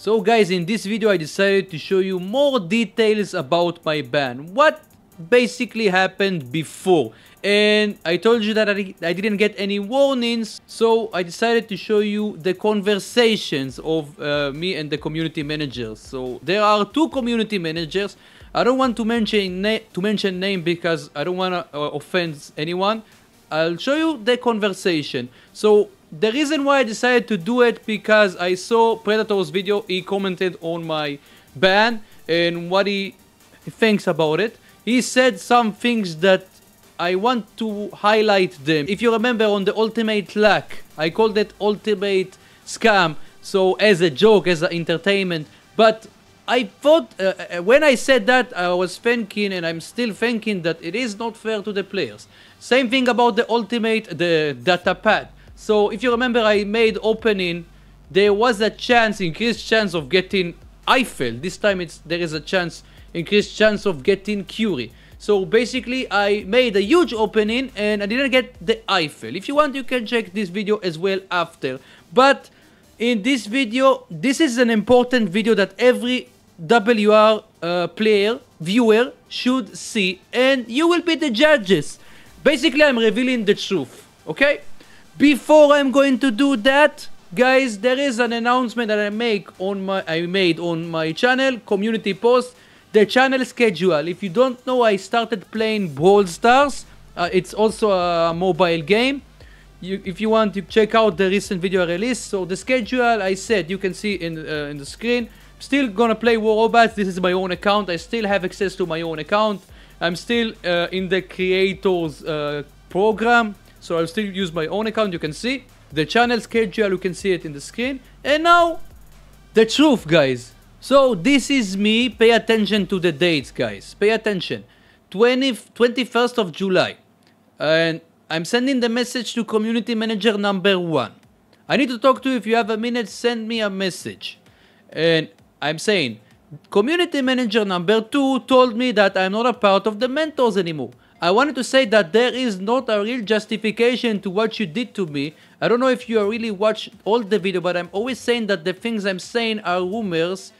So guys, in this video I decided to show you more details about my ban, what basically happened before. And I told you that I didn't get any warnings, so I decided to show you the conversations of me and the community managers. So there are two community managers. I don't want to mention name because I don't want to offend anyone. I'll show you the conversation. So the reason why I decided to do it, because I saw Predator's video. He commented on my ban and what he thinks about it. He said some things that I want to highlight them. If you remember, on the ultimate lack, I called it ultimate scam, so as a joke, as an entertainment. But I thought, when I said that, I was thinking, and I'm still thinking, that it is not fair to the players. Same thing about the ultimate, the data pad. So if you remember, I made opening, there was a chance, increased chance of getting Eiffel. This time there is a chance, increased chance of getting Curie. So basically I made a huge opening and I didn't get the Eiffel. If you want, you can check this video as well after. But in this video, this is an important video that every WR viewer should see, and you will be the judges. Basically I'm revealing the truth, okay? Before I'm going to do that, guys, there is an announcement that I made on my channel, community post, the channel schedule. If you don't know, I started playing Brawl Stars. It's also a mobile game. If you want, you check out the recent video release. So the schedule, I said, you can see in the screen. Still gonna play War Robots. This is my own account. I still have access to my own account. I'm still in the creators program, so I'll still use my own account. You can see the channel schedule, you can see it in the screen. And now the truth, guys. So this is me. Pay attention to the dates, guys. Pay attention. 21st of July, and I'm sending the message to community manager number 1. I need to talk to you. If you have a minute, send me a message. And I'm saying, community manager number 2 told me that I'm not a part of the mentors anymore. I wanted to say that there is not a real justification to what you did to me. I don't know if you really watched all the video, but I'm always saying that the things I'm saying are rumors.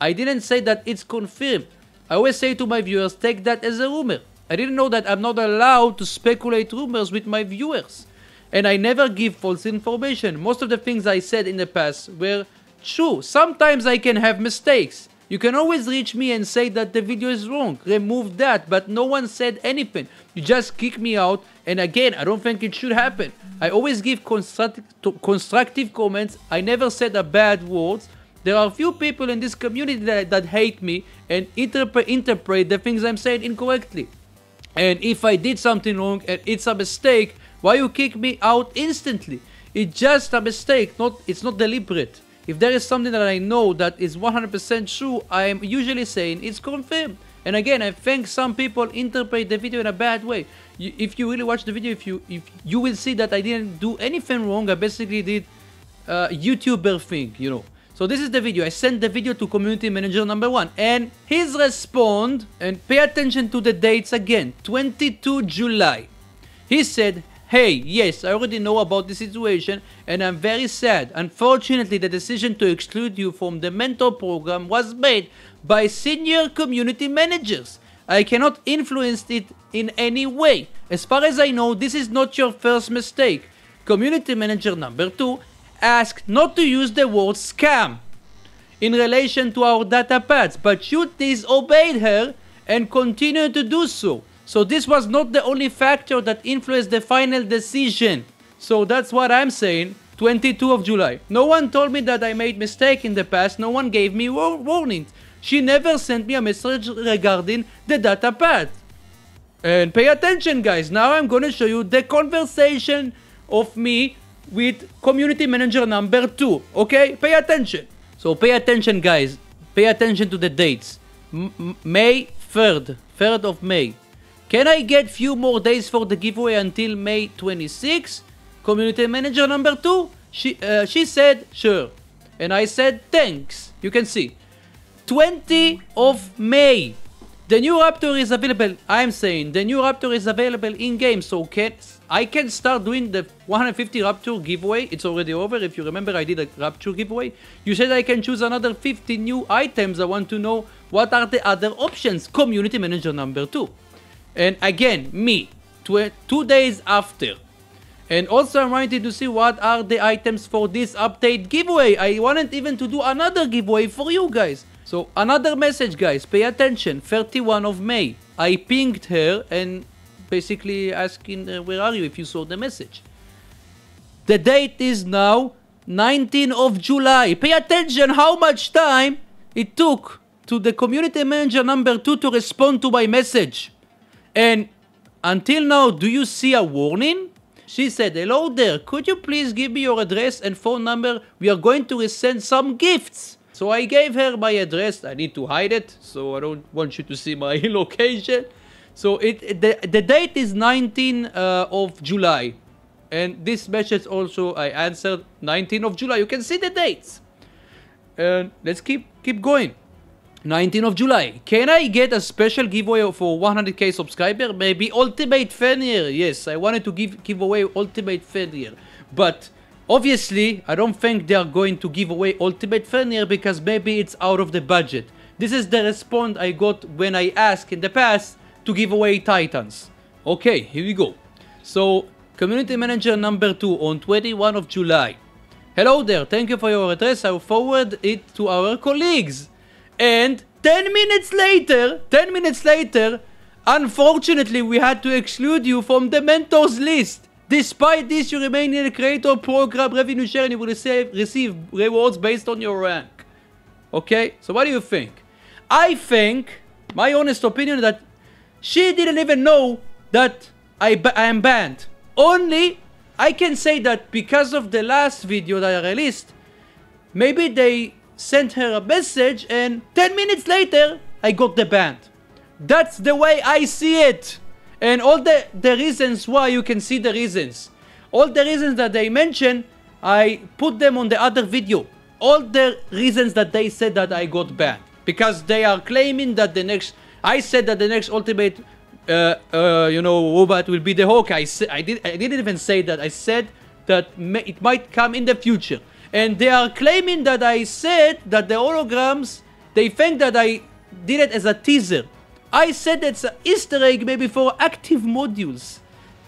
I didn't say that it's confirmed. I always say to my viewers, take that as a rumor. I didn't know that I'm not allowed to speculate rumors with my viewers. And I never give false information. Most of the things I said in the past were true. Sometimes I can have mistakes. You can always reach me and say that the video is wrong, remove that, but no one said anything. You just kick me out, and again, I don't think it should happen. I always give constructive comments. I never said a bad word. There are few people in this community that hate me and interpret the things I'm saying incorrectly. And if I did something wrong and it's a mistake, why you kick me out instantly? It's just a mistake, it's not deliberate. If there is something that I know that is 100% true, I am usually saying it's confirmed. And again, I think some people interpret the video in a bad way. If you really watch the video, if you will see that I didn't do anything wrong. I basically did a YouTuber thing, you know. So this is the video. I sent the video to community manager number 1. And his response, and pay attention to the dates again, 22 July. He said, "Hey, yes, I already know about the situation and I'm very sad. Unfortunately, the decision to exclude you from the mentor program was made by senior community managers. I cannot influence it in any way. As far as I know, this is not your first mistake. Community manager number 2 asked not to use the word scam in relation to our data pads, but you disobeyed her and continue to do so. So this was not the only factor that influenced the final decision." So that's what I'm saying, 22 of July. "No one told me that I made mistake in the past. No one gave me warnings. She never sent me a message regarding the data pad." And pay attention, guys. Now I'm going to show you the conversation of me with community manager number 2. Okay? Pay attention. So pay attention, guys. Pay attention to the dates. May 3rd. 3rd of May. "Can I get few more days for the giveaway until May 26? Community manager number 2. She said, "Sure." And I said, "Thanks." You can see. 20 of May. The new Raptor is available. I'm saying the new Raptor is available in-game, so I can start doing the 150 Raptor giveaway. It's already over. If you remember, I did a Raptor giveaway. You said I can choose another 50 new items. I want to know what are the other options. Community Manager number 2. And again, me, 2 days after. And also, I'm wanting to see what are the items for this update giveaway. I wanted even to do another giveaway for you guys. So another message, guys, pay attention, 31 of May. I pinged her and basically asking where are you if you saw the message. The date is now 19 of July. Pay attention how much time it took to the community manager number 2 to respond to my message. And until now, do you see a warning? She said, hello there, could you please give me your address and phone number? We are going to resend some gifts. So I gave her my address. I need to hide it, so I don't want you to see my location. So the date is 19th of July. And this message also I answered 19th of July. You can see the dates. And let's keep going. 19th of July. Can I get a special giveaway for 100k subscriber? Maybe Ultimate Fenrir. Yes, I wanted to give away Ultimate Fenrir. But obviously, I don't think they are going to give away Ultimate Fenrir because maybe it's out of the budget. This is the response I got when I asked in the past to give away Titans. Okay, here we go. So, community manager number 2 on 21 of July. Hello there, thank you for your address. I will forward it to our colleagues. And 10 minutes later, unfortunately, we had to exclude you from the mentors list. Despite this, you remain in the creator program revenue share and you will receive rewards based on your rank. Okay, so what do you think? I think, my honest opinion, that she didn't even know that I am banned. Only, I can say that because of the last video that I released, maybe they sent her a message and 10 minutes later, I got the ban. That's the way I see it. And all the reasons why, you can see the reasons. All the reasons that they mentioned, I put them on the other video. All the reasons that they said that I got banned. Because they are claiming that I said that the next ultimate, robot will be the Hawk. I didn't even say that. I said that it might come in the future. And they are claiming that I said that the holograms, they think that I did it as a teaser. I said it's an Easter egg maybe for active modules.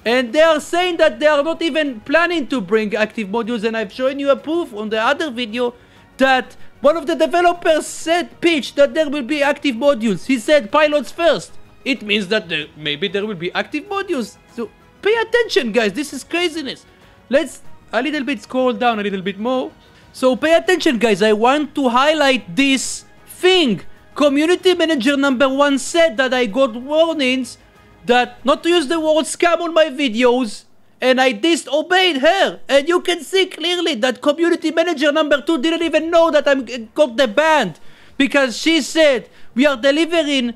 And they are saying that they are not even planning to bring active modules. And I've shown you a proof on the other video that one of the developers said, pitched that there will be active modules. He said pilots first. It means that maybe there will be active modules. So pay attention, guys. This is craziness. Let's a little bit scroll down a little bit more. So pay attention, guys. I want to highlight this thing. Community manager number 1 said that I got warnings that not to use the word scam on my videos, and I disobeyed her. And you can see clearly that community manager number 2 didn't even know that I got the ban because she said we are delivering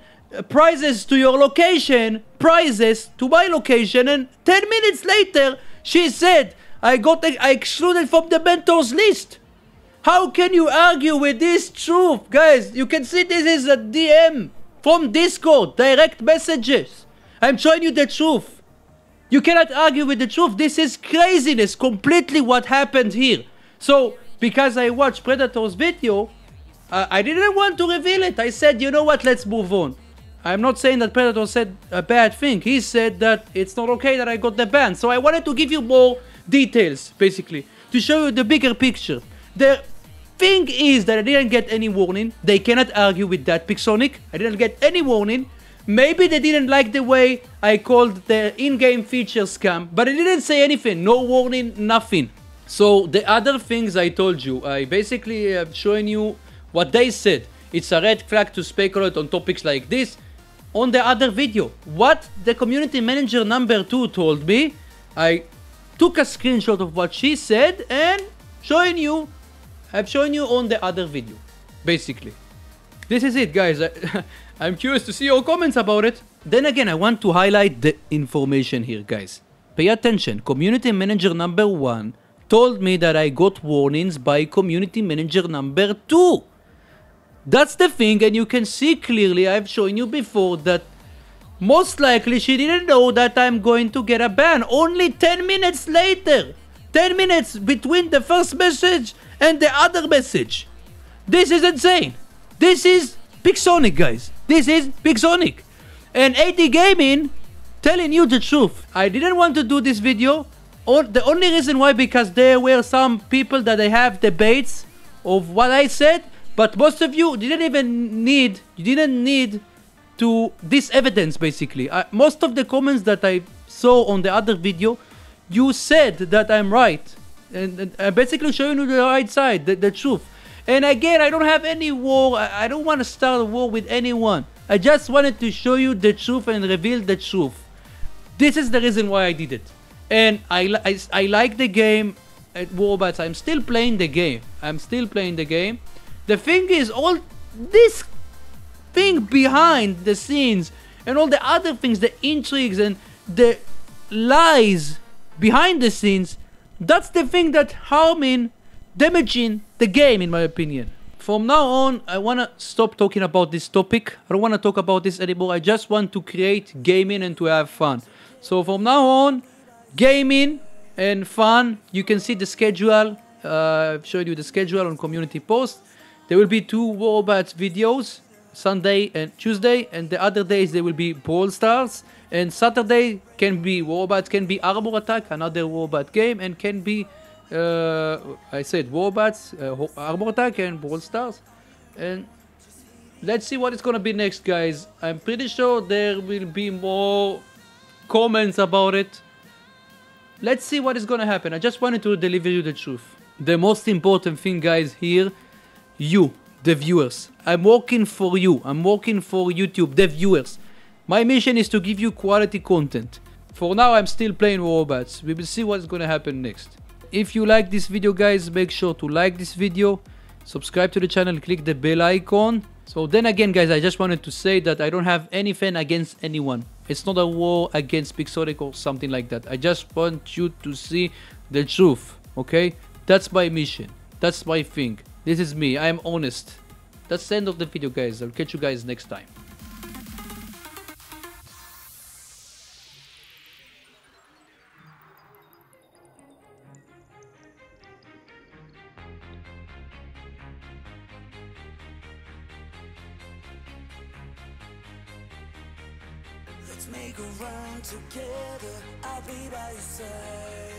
prizes to your location, prizes to my location, and 10 minutes later she said I excluded from the mentors list. How can you argue with this truth? Guys, you can see this is a DM from Discord, direct messages. I'm showing you the truth. You cannot argue with the truth. This is craziness, completely what happened here. So, because I watched Predator's video, I didn't want to reveal it. I said, you know what, let's move on. I'm not saying that Predator said a bad thing. He said that it's not okay that I got the ban. So I wanted to give you more details, basically, to show you the bigger picture. The thing is that I didn't get any warning. They cannot argue with that, Pixonic. I didn't get any warning. Maybe they didn't like the way I called the in-game feature scam, but I didn't say anything. No warning, nothing. So the other things I told you, I basically am showing you what they said. It's a red flag to speculate on topics like this. On the other video, what the community manager number 2 told me, I took a screenshot of what she said and showing you. I've shown you on the other video, basically. This is it, guys. I'm curious to see your comments about it. Then again, I want to highlight the information here, guys. Pay attention. Community manager number 1 told me that I got warnings by community manager number 2. That's the thing, and you can see clearly, I've shown you before, that most likely she didn't know that I'm going to get a ban. Only 10 minutes later, 10 minutes between the first message and the other message. This is insane. This is Pixonic, guys. This is Pixonic. And AD Gaming, telling you the truth, I didn't want to do this video. The only reason why, because there were some people that they have debates of what I said, but most of you didn't even need, you didn't need to this evidence basically. Most of the comments that I saw on the other video, you said that I'm right, and I'm basically showing you the right side, the truth. And again, I don't have any war, I don't want to start a war with anyone. I just wanted to show you the truth and reveal the truth. This is the reason why I did it. And I like the game at War Robots. I'm still playing the game. I'm still playing the game. The thing is, all this thing behind the scenes and all the other things, the intrigues and the lies behind the scenes, that's the thing that harming, damaging the game, in my opinion. From now on, I want to stop talking about this topic. I don't want to talk about this anymore. I just want to create gaming and to have fun. So from now on, gaming and fun. You can see the schedule. I've showed you the schedule on community post. There will be 2 War Robots videos, Sunday and Tuesday, and the other days there will be Brawl Stars, and Saturday can be War Robots, can be Armor Attack, another War Robot game, and can be I said War Robots, Armor Attack and Brawl Stars. And let's see what it's gonna be next, guys. I'm pretty sure there will be more comments about it. Let's see what is gonna happen. I just wanted to deliver you the truth. The most important thing, guys, here, you, the viewers. I'm working for you. I'm working for YouTube, the viewers. My mission is to give you quality content. For now, I'm still playing War Robots. We will see what's gonna happen next. If you like this video, guys, make sure to like this video, subscribe to the channel, click the bell icon. So then again, guys, I just wanted to say that I don't have any fan against anyone. It's not a war against Pixonic or something like that. I just want you to see the truth, okay? That's my mission. That's my thing. This is me. I am honest. That's the end of the video, guys. I'll catch you guys next time. Let's make a run together, I'll be by your side.